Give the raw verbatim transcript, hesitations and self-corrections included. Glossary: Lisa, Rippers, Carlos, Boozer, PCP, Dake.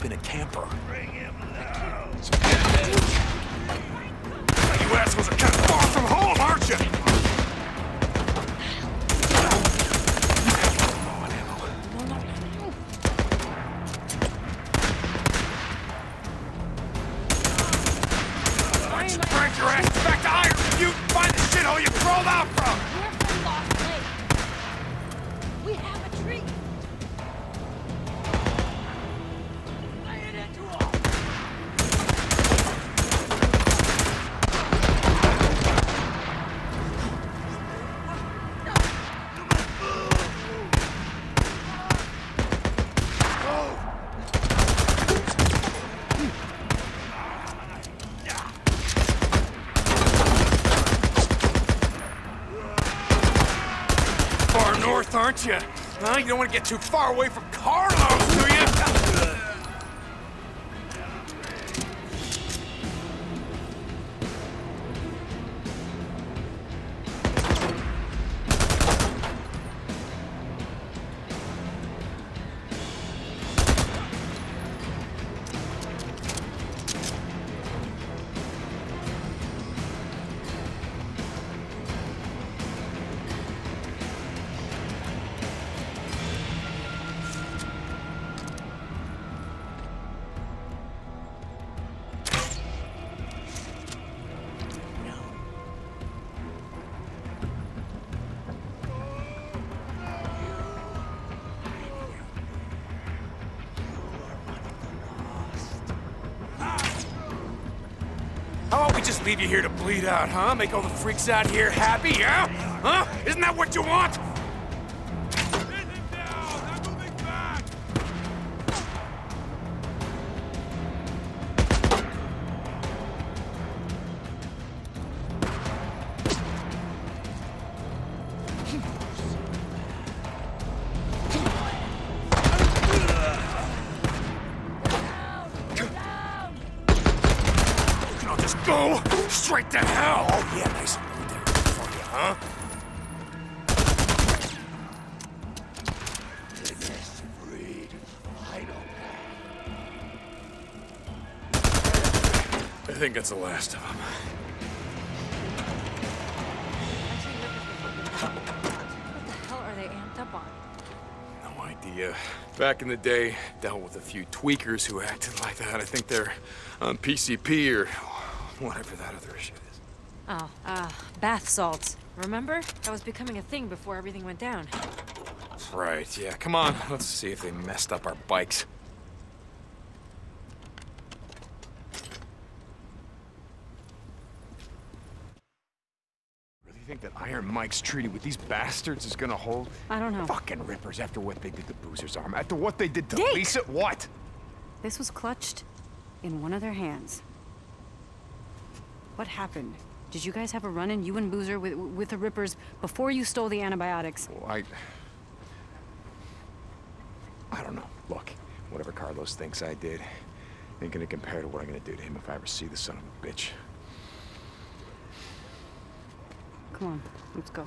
sleep in a camper. Bring him down. You assholes are kind of far from home, aren't you? Why don't you crank your ass back to Ireland? You find the shithole you crawled out from. Aren't you? Well, you don't want to get too far away from Carlos, do you? Just leave you here to bleed out, huh? Make all the freaks out here happy, yeah? Huh? Isn't that what you want? Go straight to hell! Oh, yeah, nice and good there for you, huh? The best breed, I don't know. I think that's the last of them. What the hell are they amped up on? No idea. Back in the day, dealt with a few tweakers who acted like that. I think they're on P C P or whatever that other issue is. Oh, uh, bath salts. Remember? That was becoming a thing before everything went down. Right, yeah. Come on, let's see if they messed up our bikes. Really think that Iron Mike's treaty with these bastards is gonna hold? I don't know. Fucking Rippers, after what they did to Boozer's arm, after what they did to Dake! Lisa, what? This was clutched in one of their hands. What happened? Did you guys have a run-in, you and Boozer, with, with the Rippers before you stole the antibiotics? Well, I... I don't know. Look, whatever Carlos thinks I did, ain't gonna compare to what I'm gonna do to him if I ever see the son of a bitch. Come on, let's go.